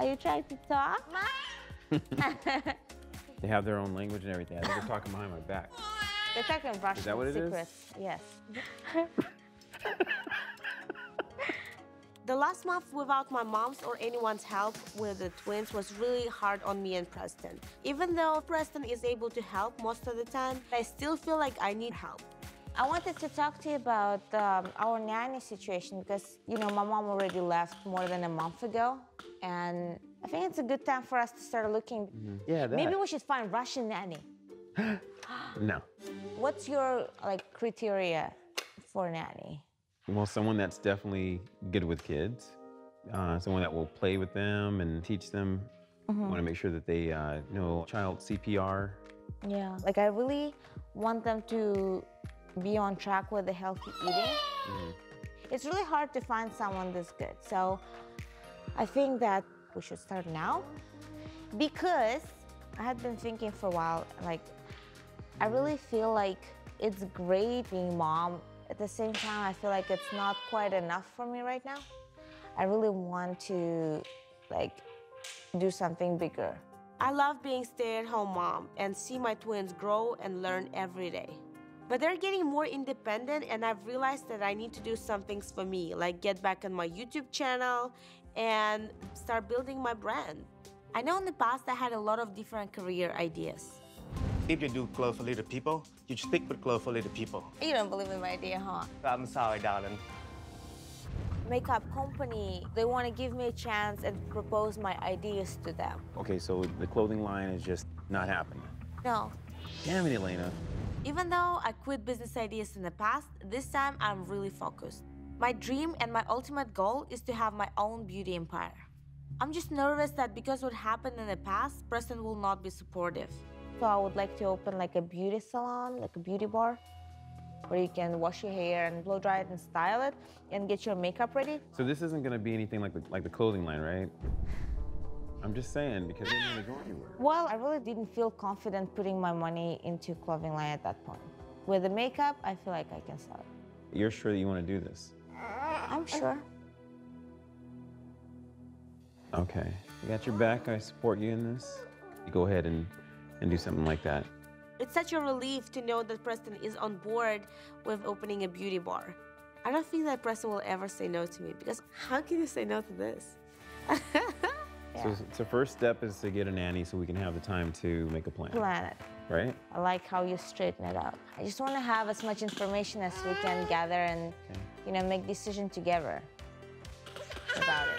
Are you trying to talk? They have their own language and everything. I think they're talking behind my back. They're talking Russian. Is that what it is? Yes. The last month without my mom's or anyone's help with the twins was really hard on me and Preston. Even though Preston is able to help most of the time, I still feel like I need help. I wanted to talk to you about our nanny situation because, you know, my mom already left more than a month ago, and I think it's a good time for us to start looking. Yeah, that. Maybe we should find Russian nanny. No. What's your, like, criteria for nanny? Well, someone that's definitely good with kids, someone that will play with them and teach them. Mm-hmm. Want to make sure that they know child CPR. Yeah, like I really want them to be on track with the healthy eating. Mm-hmm. It's really hard to find someone this good, so I think that we should start now because I had been thinking for a while, like, I really feel like it's great being mom. At the same time, I feel like it's not quite enough for me right now. I really want to, like, do something bigger. I love being stay-at-home mom and see my twins grow and learn every day. But they're getting more independent, and I've realized that I need to do some things for me, like get back on my YouTube channel and start building my brand. I know in the past I had a lot of different career ideas. If you do clothes for little people, you stick with clothes for little people. You don't believe in my idea, huh? I'm sorry, darling. Makeup company, they want to give me a chance and propose my ideas to them. Okay, so the clothing line is just not happening? No. Damn it, Elena. Even though I quit business ideas in the past, this time I'm really focused. My dream and my ultimate goal is to have my own beauty empire. I'm just nervous that because what happened in the past, Preston will not be supportive. So I would like to open like a beauty salon, like a beauty bar, where you can wash your hair and blow dry it and style it and get your makeup ready. So this isn't going to be anything like the clothing line, right? I'm just saying, because they didn't go anywhere. Well, I really didn't feel confident putting my money into clothing line at that point. With the makeup, I feel like I can sell it. You're sure that you want to do this? I'm sure. Okay. I got your back. I support you in this. You go ahead and do something like that. It's such a relief to know that Preston is on board with opening a beauty bar. I don't think that Preston will ever say no to me, because how can you say no to this? Yeah. So first step is to get a nanny so we can have the time to make a plan. Plan it. Right? I like how you straighten it out. I just want to have as much information as we can gather and, you know, make decision together about it.